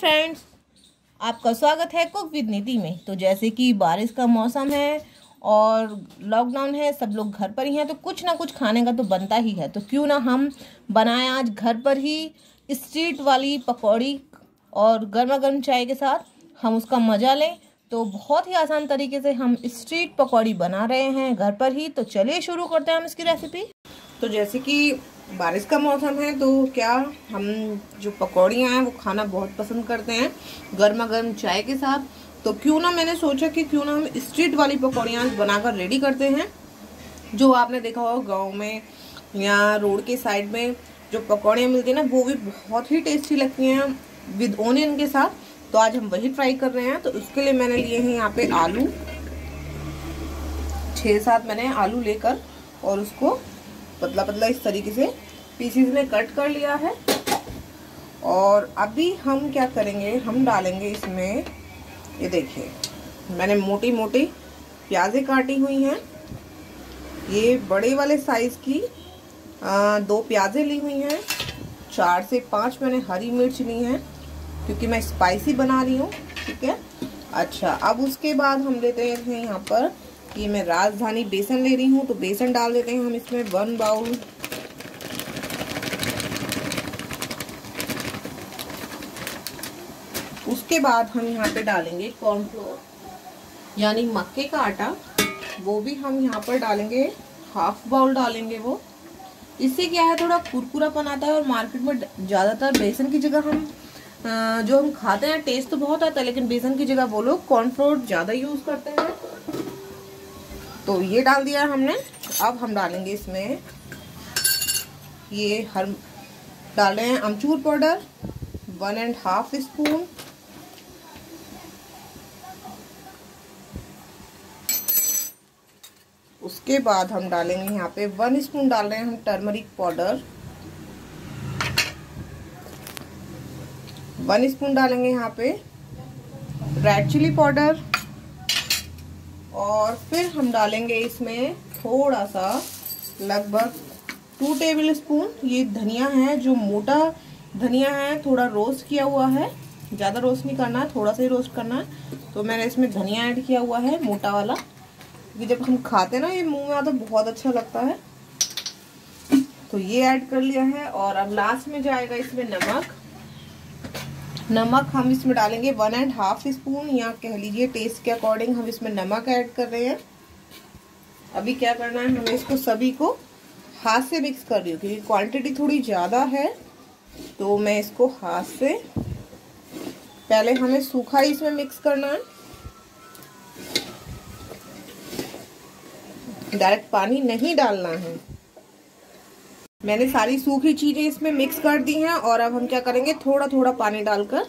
Friends, आपका स्वागत है कुक विद नीति में। तो जैसे कि बारिश का मौसम है और लॉकडाउन है, सब लोग घर पर ही हैं, तो कुछ ना कुछ खाने का तो बनता ही है। तो क्यों ना हम बनाएं आज घर पर ही स्ट्रीट वाली पकौड़ी और गर्मा गर्म चाय के साथ हम उसका मज़ा लें। तो बहुत ही आसान तरीके से हम स्ट्रीट पकौड़ी बना रहे हैं घर पर ही। तो चलिए शुरू करते हैं हम इसकी रेसिपी। तो जैसे कि बारिश का मौसम है, तो क्या हम जो पकौड़ियाँ हैं वो खाना बहुत पसंद करते हैं गर्मा गर्म चाय के साथ। तो क्यों ना मैंने सोचा कि क्यों ना हम स्ट्रीट वाली पकौड़ियाँ बनाकर रेडी करते हैं। जो आपने देखा हो गांव में या रोड के साइड में जो पकौड़ियाँ मिलती हैं ना, वो भी बहुत ही टेस्टी लगती हैं विद ओनियन के साथ। तो आज हम वही ट्राई कर रहे हैं। तो उसके लिए मैंने लिए हैं यहाँ पे आलू, 6-7 मैंने आलू लेकर और उसको पतला पतला इस तरीके से पीसीज में कट कर लिया है। और अभी हम क्या करेंगे, हम डालेंगे इसमें, ये देखिए मैंने मोटी मोटी प्याज़ें काटी हुई हैं। ये बड़े वाले साइज़ की 2 प्याज़ें ली हुई हैं। 4 से 5 मैंने हरी मिर्च ली हैं क्योंकि मैं स्पाइसी बना रही हूँ, ठीक है। अच्छा, अब उसके बाद हम लेते हैं यहाँ पर कि मैं राजधानी बेसन ले रही हूँ, तो बेसन डाल देते हैं हम इसमें 1 बाउल। उसके बाद हम यहाँ पे डालेंगे कॉर्नफ्लोर यानी मक्के का आटा, वो भी हम यहाँ पर डालेंगे, 1/2 बाउल डालेंगे वो। इससे क्या है, थोड़ा कुरकुरापन आता है। और मार्केट में ज़्यादातर बेसन की जगह हम जो हम खाते हैं, टेस्ट तो बहुत आता है लेकिन बेसन की जगह वो लोग कॉर्नफ्लोर ज़्यादा यूज़ करते हैं। तो ये डाल दिया हमने। अब हम डालेंगे इसमें ये हर डाल रहे हैं अमचूर पाउडर 1.5 स्पून। उसके बाद हम डालेंगे यहाँ पे 1 स्पून डाल रहे हैं हम टर्मरिक पाउडर, 1 स्पून डालेंगे यहाँ पे रेड चिली पाउडर। और फिर हम डालेंगे इसमें थोड़ा सा, लगभग 2 टेबल स्पून ये धनिया है, जो मोटा धनिया है, थोड़ा रोस्ट किया हुआ है। ज़्यादा रोस्ट नहीं करना है, थोड़ा सा ही रोस्ट करना है। तो मैंने इसमें धनिया ऐड किया हुआ है मोटा वाला, क्योंकि जब हम खाते हैं ना, ये मुंह में आता है, बहुत अच्छा लगता है। तो ये ऐड कर लिया है। और अब लास्ट में जाएगा इसमें नमक। नमक हम इसमें डालेंगे 1.5 स्पून, या कह लीजिए टेस्ट के अकॉर्डिंग हम इसमें नमक ऐड कर रहे हैं। अभी क्या करना है, हमें इसको सभी को हाथ से मिक्स कर रही हूँ क्योंकि क्वांटिटी थोड़ी ज़्यादा है। तो मैं इसको हाथ से, पहले हमें सूखा ही इसमें मिक्स करना है, डायरेक्ट पानी नहीं डालना है। मैंने सारी सूखी चीज़ें इसमें मिक्स कर दी हैं। और अब हम क्या करेंगे, थोड़ा थोड़ा पानी डालकर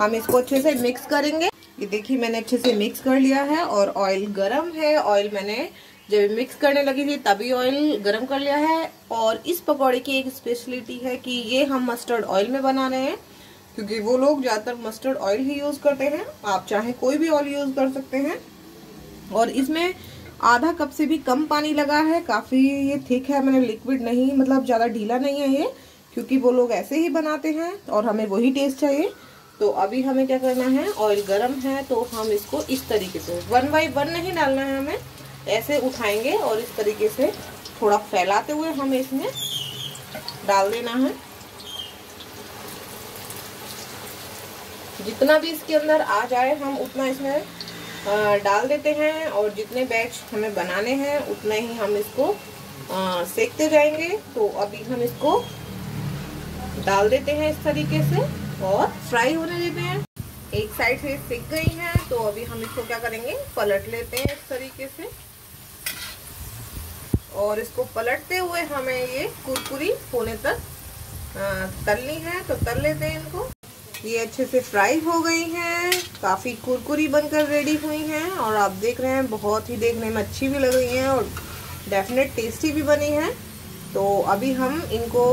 हम इसको अच्छे से मिक्स करेंगे। ये देखिए मैंने अच्छे से मिक्स कर लिया है। और ऑयल गरम है, ऑयल मैंने जब मिक्स करने लगी थी तभी ऑयल गरम कर लिया है। और इस पकौड़े की एक स्पेशलिटी है कि ये हम मस्टर्ड ऑयल में बना रहे हैं, क्योंकि वो लोग ज़्यादातर मस्टर्ड ऑयल ही यूज़ करते हैं। आप चाहे कोई भी ऑयल यूज़ कर सकते हैं। और इसमें 1/2 कप से भी कम पानी लगा है, काफ़ी ये थिक है, मैंने लिक्विड नहीं, मतलब ज़्यादा ढीला नहीं है ये, क्योंकि वो लोग ऐसे ही बनाते हैं और हमें वही टेस्ट चाहिए। तो अभी हमें क्या करना है, ऑयल गरम है तो हम इसको इस तरीके से 1 by 1 नहीं डालना है, हमें ऐसे उठाएंगे और इस तरीके से थोड़ा फैलाते हुए हमें इसमें डाल देना है। जितना भी इसके अंदर आ जाए हम उतना इसमें डाल देते हैं। और जितने बैच हमें बनाने हैं उतने ही हम इसको सेकते जाएंगे। तो अभी हम इसको डाल देते हैं इस तरीके से और फ्राई होने देते हैं। एक साइड से सिक गई है, तो अभी हम इसको क्या करेंगे, पलट लेते हैं इस तरीके से। और इसको पलटते हुए हमें ये कुरकुरी होने तक तलनी है, तो तल लेते हैं इनको। ये अच्छे से फ्राई हो गई हैं, काफ़ी कुरकुरी बनकर रेडी हुई हैं। और आप देख रहे हैं बहुत ही देखने में अच्छी भी लग रही हैं और डेफिनेट टेस्टी भी बनी हैं। तो अभी हम इनको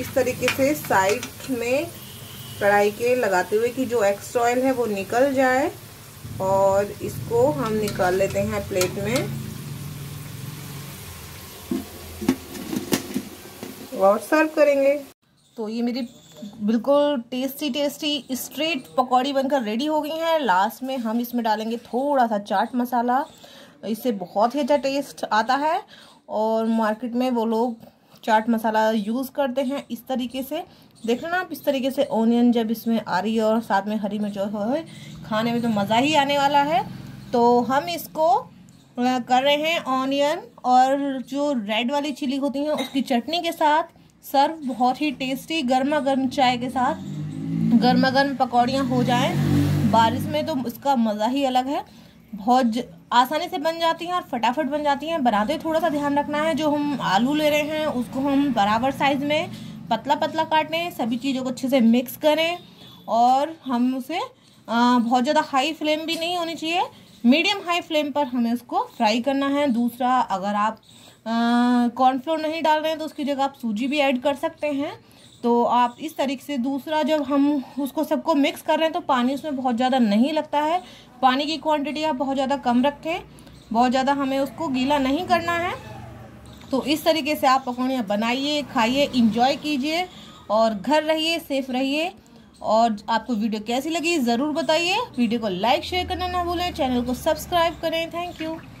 इस तरीके से साइड में कढ़ाई के लगाते हुए कि जो एक्स्ट्रा ऑयल है वो निकल जाए, और इसको हम निकाल लेते हैं प्लेट में। और सर्व करेंगे। तो ये मेरी बिल्कुल टेस्टी टेस्टी स्ट्रेट पकौड़ी बनकर रेडी हो गई हैं। लास्ट में हम इसमें डालेंगे थोड़ा सा चाट मसाला, इससे बहुत ही अच्छा टेस्ट आता है। और मार्केट में वो लोग चाट मसाला यूज़ करते हैं इस तरीके से, देख लेना आप। इस तरीके से ऑनियन जब इसमें आ रही है और साथ में हरी मिर्च हो, खाने में तो मज़ा ही आने वाला है। तो हम इसको कर रहे हैं ऑनियन और जो रेड वाली चिली होती है उसकी चटनी के साथ सर्व। बहुत ही टेस्टी गर्मा गर्म चाय के साथ गर्मा गर्म पकौड़ियाँ हो जाएँ बारिश में तो इसका मज़ा ही अलग है। बहुत आसानी से बन जाती हैं और फटाफट बन जाती हैं। बनाते थोड़ा सा ध्यान रखना है, जो हम आलू ले रहे हैं उसको हम बराबर साइज़ में पतला पतला काटें, सभी चीज़ों को अच्छे से मिक्स करें। और हम उसे बहुत ज़्यादा हाई फ्लेम भी नहीं होनी चाहिए, मीडियम हाई फ्लेम पर हमें उसको फ्राई करना है। दूसरा, अगर आप कॉर्नफ्लोर नहीं डाल रहे हैं तो उसकी जगह आप सूजी भी ऐड कर सकते हैं। तो आप इस तरीके से दूसरा, जब हम उसको सबको मिक्स कर रहे हैं तो पानी उसमें बहुत ज़्यादा नहीं लगता है। पानी की क्वांटिटी आप बहुत ज़्यादा कम रखें, बहुत ज़्यादा हमें उसको गीला नहीं करना है। तो इस तरीके से आप पकौड़ियाँ बनाइए, खाइए, इंजॉय कीजिए और घर रहिए, सेफ रहिए। और आपको वीडियो कैसी लगी ज़रूर बताइए। वीडियो को लाइक शेयर करना ना भूलें, चैनल को सब्सक्राइब करें। Thank you.